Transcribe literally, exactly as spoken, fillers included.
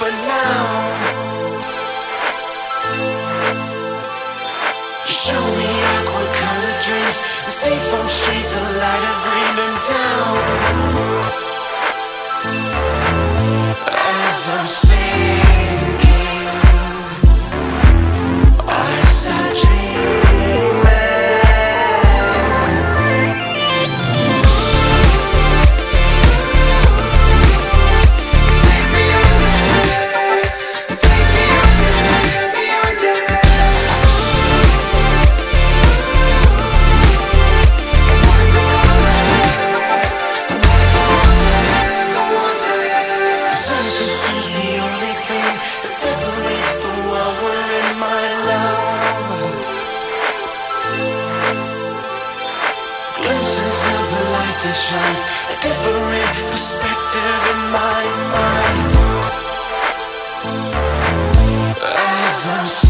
But now, show me aqua colored dreams, the sea foam shades of lighter green and down. As I'm sinking, I start dreaming. It shines a different perspective in my mind as I'm